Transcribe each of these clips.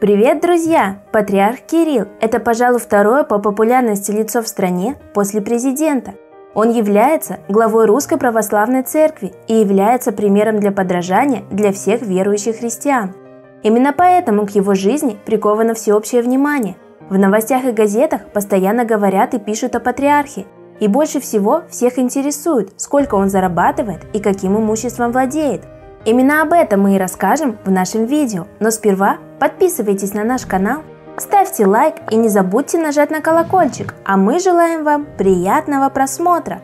Привет, друзья! Патриарх Кирилл – это, пожалуй, второе по популярности лицо в стране после президента. Он является главой Русской Православной Церкви и является примером для подражания для всех верующих христиан. Именно поэтому к его жизни приковано всеобщее внимание. В новостях и газетах постоянно говорят и пишут о патриархе. И больше всего всех интересует, сколько он зарабатывает и каким имуществом владеет. Именно об этом мы и расскажем в нашем видео. Но сперва подписывайтесь на наш канал, ставьте лайк и не забудьте нажать на колокольчик. А мы желаем вам приятного просмотра.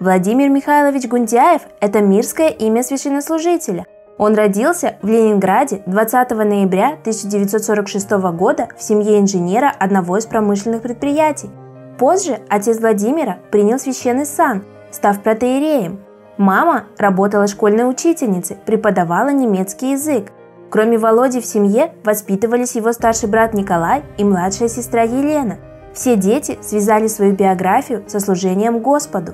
Владимир Михайлович Гундяев – это мирское имя священнослужителя. Он родился в Ленинграде 20 ноября 1946 года в семье инженера одного из промышленных предприятий. Позже отец Владимира принял священный сан, став протоиереем. Мама работала школьной учительницей, преподавала немецкий язык. Кроме Володи в семье воспитывались его старший брат Николай и младшая сестра Елена. Все дети связали свою биографию со служением Господу.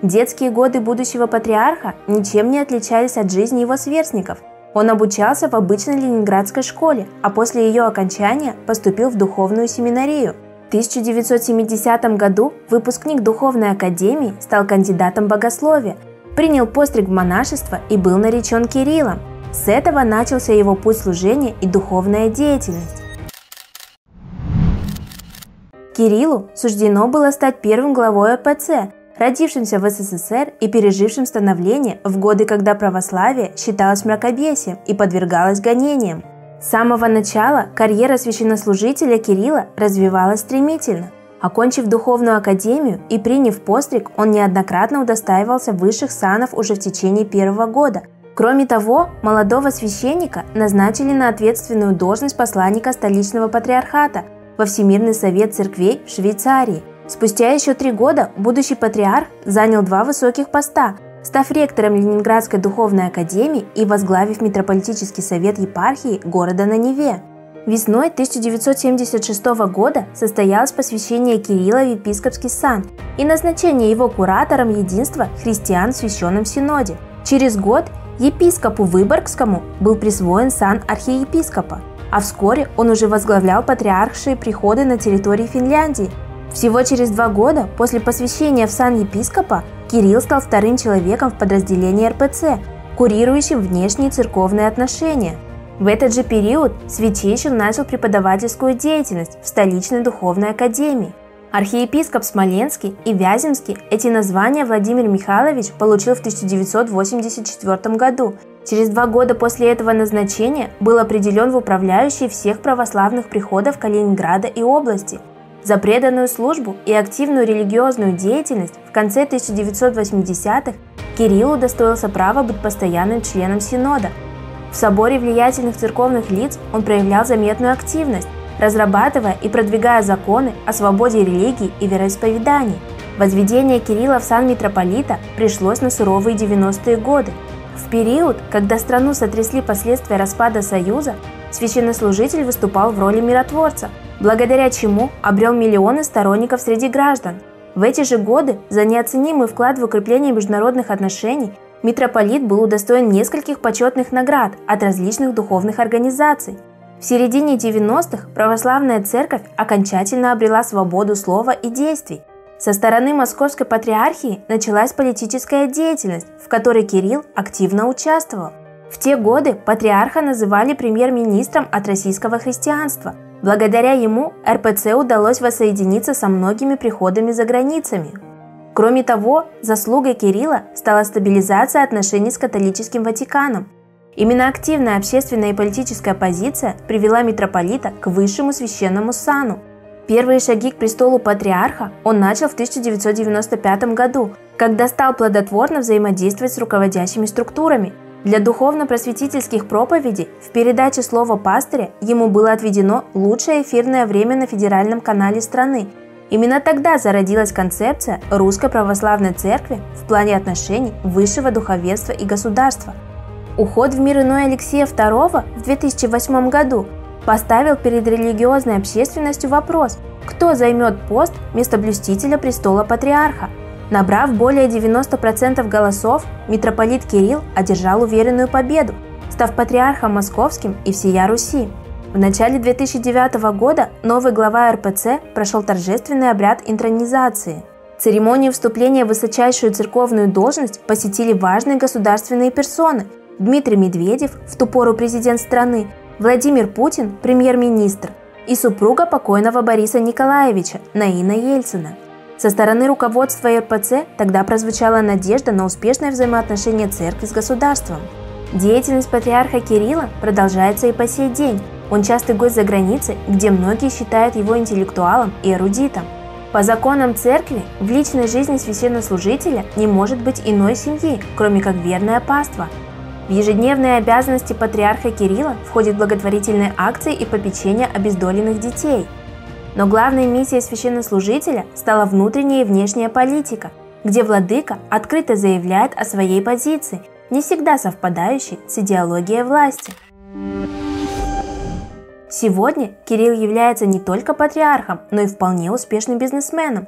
Детские годы будущего патриарха ничем не отличались от жизни его сверстников. Он обучался в обычной ленинградской школе, а после ее окончания поступил в духовную семинарию. В 1970 году выпускник духовной академии стал кандидатом богословия, принял постриг в монашество и был наречен Кириллом. С этого начался его путь служения и духовная деятельность. Кириллу суждено было стать первым главой ОПЦ, родившимся в СССР и пережившим становление в годы, когда православие считалось мракобесием и подвергалось гонениям. С самого начала карьера священнослужителя Кирилла развивалась стремительно. Окончив духовную академию и приняв постриг, он неоднократно удостаивался высших санов уже в течение первого года. Кроме того, молодого священника назначили на ответственную должность посланника столичного патриархата во Всемирный совет церквей в Швейцарии. Спустя еще 3 года будущий патриарх занял 2 высоких поста, став ректором Ленинградской духовной академии и возглавив Митрополитический совет епархии города на Неве. Весной 1976 года состоялось посвящение Кирилла в епископский сан и назначение его куратором единства христиан в Священном Синоде. Через год епископу Выборгскому был присвоен сан архиепископа, а вскоре он уже возглавлял патриаршие приходы на территории Финляндии. Всего через 2 года после посвящения в сан епископа Кирилл стал 2-м человеком в подразделении РПЦ, курирующим внешние церковные отношения. В этот же период святейший начал преподавательскую деятельность в столичной духовной академии. Архиепископ Смоленский и Вяземский – эти названия Владимир Михайлович получил в 1984 году. Через 2 года после этого назначения был определен в управляющие всех православных приходов Калининграда и области. За преданную службу и активную религиозную деятельность в конце 1980-х Кирилл удостоился права быть постоянным членом Синода. В соборе влиятельных церковных лиц он проявлял заметную активность, разрабатывая и продвигая законы о свободе религии и вероисповеданий. Возведение Кирилла в сан митрополита пришлось на суровые 90-е годы. В период, когда страну сотрясли последствия распада Союза, священнослужитель выступал в роли миротворца, благодаря чему обрел миллионы сторонников среди граждан. В эти же годы за неоценимый вклад в укрепление международных отношений митрополит был удостоен нескольких почетных наград от различных духовных организаций. В середине 90-х православная церковь окончательно обрела свободу слова и действий. Со стороны Московской Патриархии началась политическая деятельность, в которой Кирилл активно участвовал. В те годы патриарха называли премьер-министром от российского христианства. Благодаря ему РПЦ удалось воссоединиться со многими приходами за границами. Кроме того, заслугой Кирилла стала стабилизация отношений с католическим Ватиканом. Именно активная общественная и политическая позиция привела митрополита к высшему священному сану. Первые шаги к престолу патриарха он начал в 1995 году, когда стал плодотворно взаимодействовать с руководящими структурами. Для духовно-просветительских проповедей в передаче «Слово пастыря» ему было отведено лучшее эфирное время на федеральном канале страны. Именно тогда зародилась концепция Русской Православной Церкви в плане отношений высшего духовенства и государства. Уход в мир иной Алексея II в 2008 году поставил перед религиозной общественностью вопрос, кто займет пост местоблюстителя престола патриарха. Набрав более 90% голосов, митрополит Кирилл одержал уверенную победу, став патриархом московским и всея Руси. В начале 2009 года новый глава РПЦ прошел торжественный обряд интронизации. Церемонию вступления в высочайшую церковную должность посетили важные государственные персоны: Дмитрий Медведев, в ту пору президент страны, Владимир Путин, премьер-министр, и супруга покойного Бориса Николаевича, Наина Ельцина. Со стороны руководства РПЦ тогда прозвучала надежда на успешное взаимоотношение церкви с государством. Деятельность патриарха Кирилла продолжается и по сей день. Он частый гость за границей, где многие считают его интеллектуалом и эрудитом. По законам церкви в личной жизни священнослужителя не может быть иной семьи, кроме как верное паство. В ежедневные обязанности патриарха Кирилла входят благотворительные акции и попечение обездоленных детей. Но главной миссией священнослужителя стала внутренняя и внешняя политика, где владыка открыто заявляет о своей позиции, не всегда совпадающей с идеологией власти. Сегодня Кирилл является не только патриархом, но и вполне успешным бизнесменом.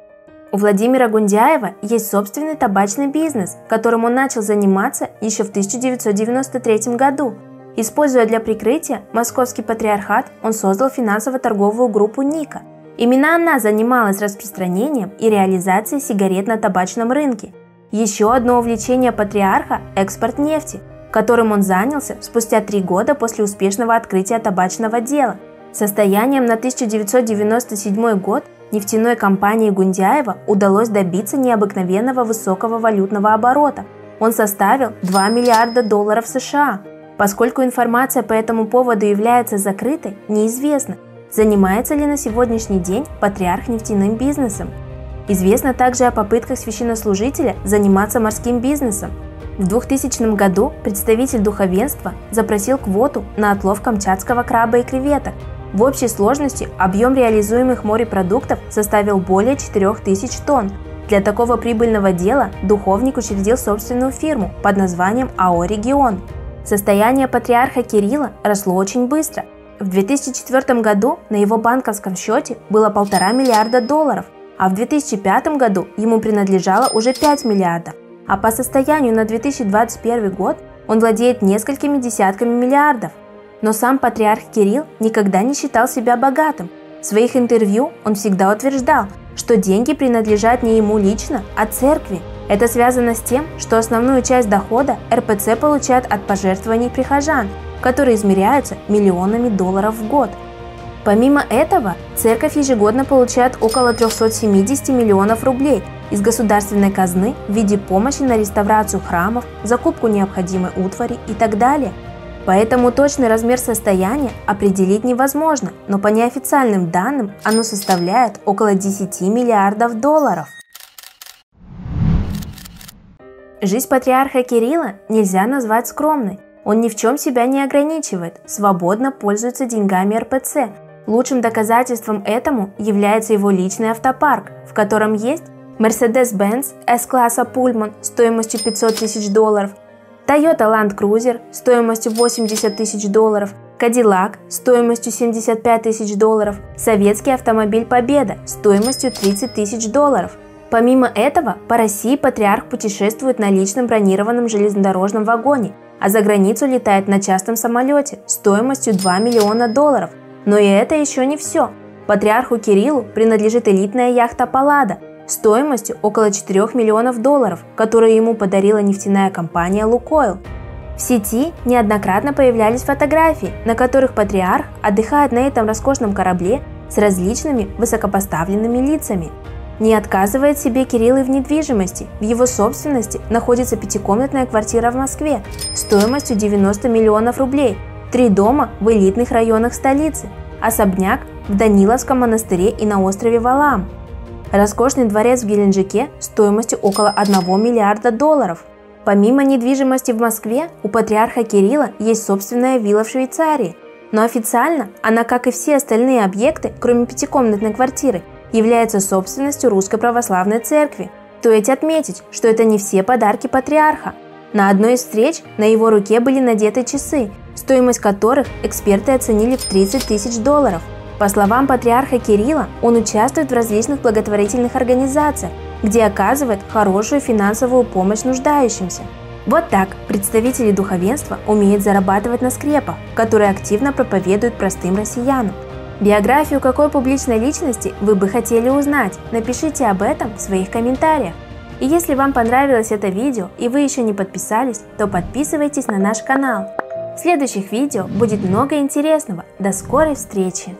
У Владимира Гундяева есть собственный табачный бизнес, которым он начал заниматься еще в 1993 году. Используя для прикрытия Московский патриархат, он создал финансово-торговую группу «Ника». Именно она занималась распространением и реализацией сигарет на табачном рынке. Еще одно увлечение патриарха – экспорт нефти, которым он занялся спустя 3 года после успешного открытия табачного дела. Состоянием на 1997 год нефтяной компании Гундяева удалось добиться необыкновенного высокого валютного оборота. Он составил $2 миллиарда США. Поскольку информация по этому поводу является закрытой, неизвестно, занимается ли на сегодняшний день патриарх нефтяным бизнесом. Известно также о попытках священнослужителя заниматься морским бизнесом. В 2000 году представитель духовенства запросил квоту на отлов камчатского краба и креветок. В общей сложности объем реализуемых морепродуктов составил более 4000 тонн. Для такого прибыльного дела духовник учредил собственную фирму под названием АО «Регион». Состояние патриарха Кирилла росло очень быстро. В 2004 году на его банковском счете было $1,5 миллиарда, а в 2005 году ему принадлежало уже 5 миллиардов. А по состоянию на 2021 год он владеет несколькими десятками миллиардов. Но сам патриарх Кирилл никогда не считал себя богатым. В своих интервью он всегда утверждал, что деньги принадлежат не ему лично, а церкви. Это связано с тем, что основную часть дохода РПЦ получает от пожертвований прихожан, которые измеряются миллионами долларов в год. Помимо этого, церковь ежегодно получает около 370 миллионов рублей из государственной казны в виде помощи на реставрацию храмов, закупку необходимой утвари и так далее. Поэтому точный размер состояния определить невозможно, но по неофициальным данным оно составляет около $10 миллиардов. Жизнь патриарха Кирилла нельзя назвать скромной. Он ни в чем себя не ограничивает, свободно пользуется деньгами РПЦ. Лучшим доказательством этому является его личный автопарк, в котором есть Mercedes-Benz S-класса Pullman стоимостью $500 тысяч, Toyota Land Cruiser стоимостью $80 тысяч, Cadillac стоимостью $75 тысяч, советский автомобиль Победа стоимостью $30 тысяч. Помимо этого, по России патриарх путешествует на личном бронированном железнодорожном вагоне, а за границу летает на частном самолете стоимостью $2 миллиона. Но и это еще не все. Патриарху Кириллу принадлежит элитная яхта «Палада» стоимостью около $4 миллионов, которую ему подарила нефтяная компания «Лукойл». В сети неоднократно появлялись фотографии, на которых патриарх отдыхает на этом роскошном корабле с различными высокопоставленными лицами. Не отказывает себе Кирилл и в недвижимости. В его собственности находится 5-комнатная квартира в Москве стоимостью $90 миллионов рублей, 3 дома в элитных районах столицы, особняк в Даниловском монастыре и на острове Валаам, роскошный дворец в Геленджике стоимостью около $1 миллиарда. Помимо недвижимости в Москве, у патриарха Кирилла есть собственная вилла в Швейцарии, но официально она, как и все остальные объекты, кроме 5-комнатной квартиры, является собственностью Русской Православной Церкви. То есть отметить, что это не все подарки патриарха. На одной из встреч на его руке были надеты часы, стоимость которых эксперты оценили в $30 тысяч. По словам патриарха Кирилла, он участвует в различных благотворительных организациях, где оказывает хорошую финансовую помощь нуждающимся. Вот так представители духовенства умеют зарабатывать на скрепах, которые активно проповедуют простым россиянам. Биографию какой публичной личности вы бы хотели узнать? Напишите об этом в своих комментариях. И если вам понравилось это видео и вы еще не подписались, то подписывайтесь на наш канал. В следующих видео будет много интересного. До скорой встречи!